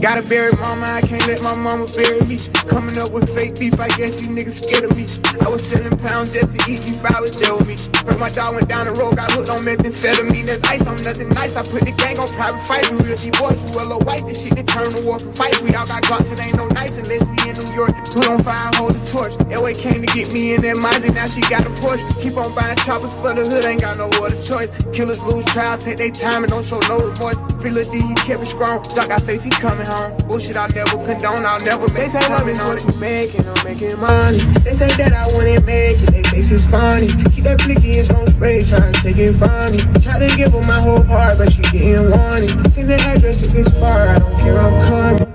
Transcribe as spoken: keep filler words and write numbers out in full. Gotta bury mama, I can't let my mama bury me. Coming up with fake beef, I guess you niggas scared of me. I was selling pounds just to eat beef, I was there with me. Heard my dog went down the road, got hooked on methamphetamine. There's ice, I'm nothing nice, I put the gang on private fights. We real, she boys, you yellow white, this shit that turn the war from fights. We all got Glocks, it ain't no nice unless we in New York. Put on fire, hold the torch. L A came to get me in that Mazda, now she got a Porsche. Keep on buying choppers for the hood, ain't got no other choice. Killers lose trial, take they time and don't show no remorse. Feel a D, he kept it strong, Doc got faith, he coming home. Bullshit, I'll never condone, I'll never make it. They say love is what you making, I'm making money. They say that I wouldn't make it, they face is funny. Keep that flicky, it's on spray, trying to take it from me. Try to give up my whole heart, but she getting warning. Send the address if it's far, I don't care, I'm coming.